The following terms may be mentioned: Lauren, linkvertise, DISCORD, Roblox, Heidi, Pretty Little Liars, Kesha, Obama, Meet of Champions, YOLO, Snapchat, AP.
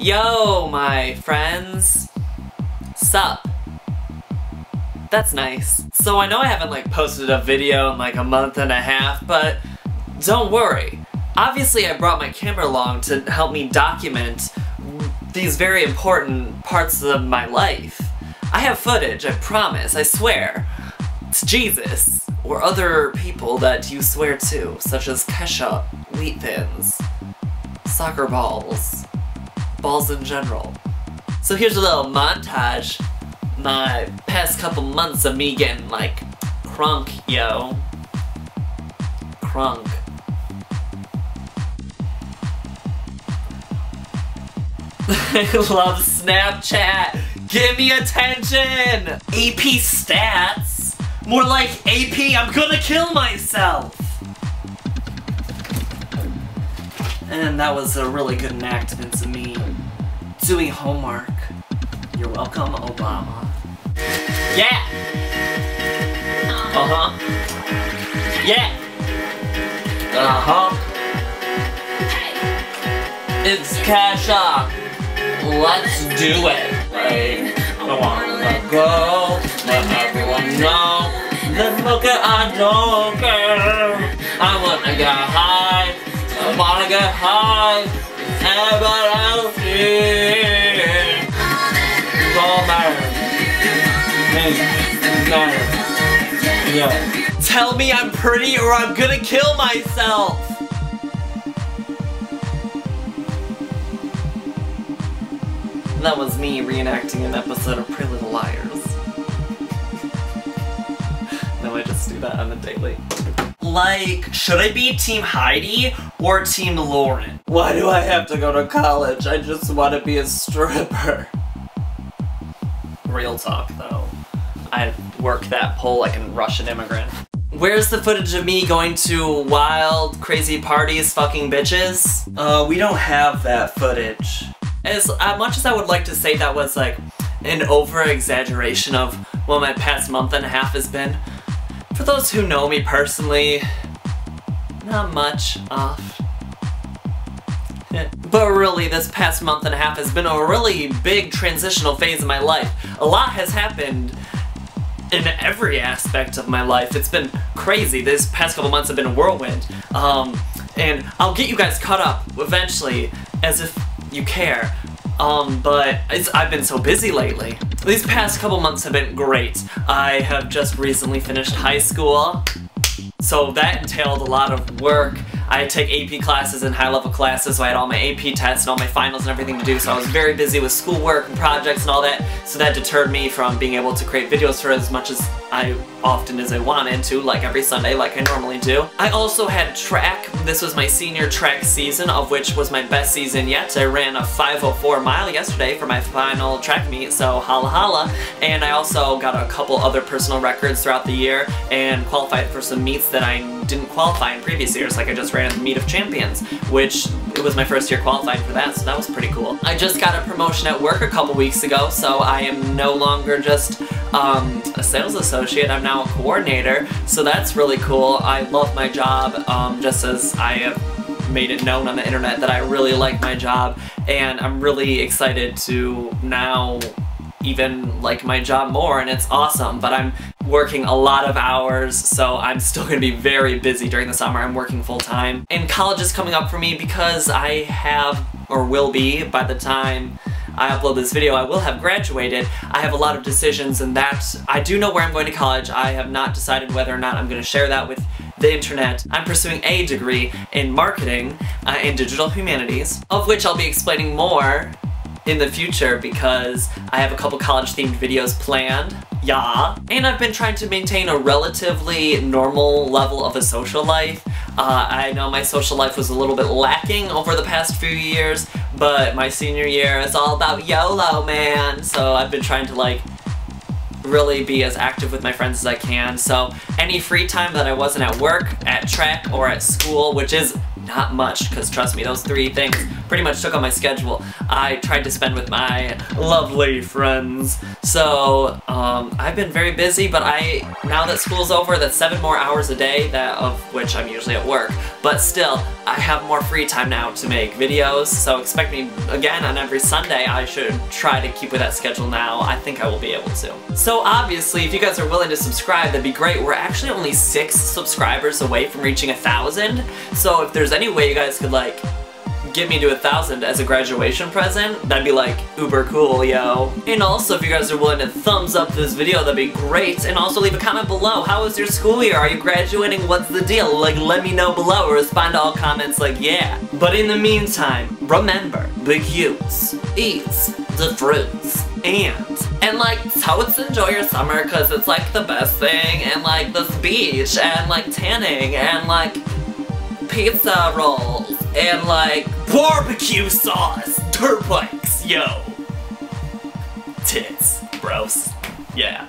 Yo, my friends. Sup. That's nice. So I know I haven't posted a video in a month and a half, but don't worry. Obviously I brought my camera along to help me document these very important parts of my life. I have footage, I promise, I swear. It's Jesus, or other people that you swear to, such as Kesha, wheat thins, soccer balls, balls in general. So here's a little montage. My past couple months of me getting crunk, yo. Crunk. I love Snapchat. Give me attention. AP stats. More like AP, I'm gonna kill myself. And that was a really good enactment of me doing homework. You're welcome, Obama. Yeah! Uh-huh. Yeah! Uh-huh. It's Kesha. Let's do it. I wanna go, let everyone know. Let's look at I don't care. I wanna get high. I wanna get high. Everybody else here. Yeah. Tell me I'm pretty or I'm gonna kill myself! That was me reenacting an episode of Pretty Little Liars. No, I just do that on the daily. Should I be Team Heidi or Team Lauren? Why do I have to go to college? I just want to be a stripper. Real talk, though. I work that pole like a Russian immigrant. Where's the footage of me going to wild, crazy parties, fucking bitches? We don't have that footage. As much as I would like to say that was an over-exaggeration of what my past month and a half has been, for those who know me personally, not much off. But really, this past month and a half has been a really big transitional phase in my life. A lot has happened in every aspect of my life. It's been crazy. These past couple months have been a whirlwind. And I'll get you guys caught up eventually, as if you care. But I've been so busy lately. These past couple months have been great. I have just recently finished high school, so that entailed a lot of work. I take AP classes and high-level classes, so I had all my AP tests and all my finals and everything to do, so I was very busy with schoolwork and projects and all that, so that deterred me from being able to create videos for as much as I wanted to, every Sunday, I normally do. I also had track. This was my senior track season, of which was my best season yet. I ran a 504 mile yesterday for my final track meet, so holla holla. And I also got a couple other personal records throughout the year and qualified for some meets that I didn't qualify in previous years. I just ran the Meet of Champions, which it was my first year qualifying for that, so that was pretty cool. I just got a promotion at work a couple weeks ago, so I am no longer just a sales associate. I'm now a coordinator, so that's really cool. I love my job, just as I have made it known on the internet that I really like my job, and I'm really excited to now even like my job more, and it's awesome. But I'm working a lot of hours, so I'm still gonna be very busy during the summer. I'm working full-time, and college is coming up for me because I have, or will be, by the time I upload this video, I will have graduated. I have a lot of decisions, and that I do know where I'm going to college. I have not decided whether or not I'm gonna share that with the internet. I'm pursuing a degree in marketing and digital humanities, of which I'll be explaining more in the future because I have a couple college-themed videos planned, yeah. And I've been trying to maintain a relatively normal level of a social life. I know my social life was a little bit lacking over the past few years, but my senior year is all about YOLO, man. So I've been trying to really be as active with my friends as I can. So any free time that I wasn't at work, at track, or at school, which is not much, because trust me, those three things pretty much took on my schedule, I tried to spend with my lovely friends. So I've been very busy, but now that school's over, that's 7 more hours a day, that of which I'm usually at work. But still, I have more free time now to make videos, so expect me again on every Sunday. I should try to keep with that schedule now. I think I will be able to. So obviously, if you guys are willing to subscribe, that'd be great. We're actually only 6 subscribers away from reaching 1,000, so if there's any way you guys could like get me to 1,000 as a graduation present, that'd be like uber cool, yo. And also, if you guys are willing to thumbs up this video, that'd be great. And also leave a comment below. How was your school year? Are you graduating? What's the deal? Like, let me know below or respond to all comments like, yeah. But in the meantime, remember, the youths eats the fruits. And like, totes enjoy your summer, cause it's like the best thing, and like the beach, and like tanning, and like pizza rolls, and like barbecue sauce, dirt bikes, yo. Tits. Gross. Yeah.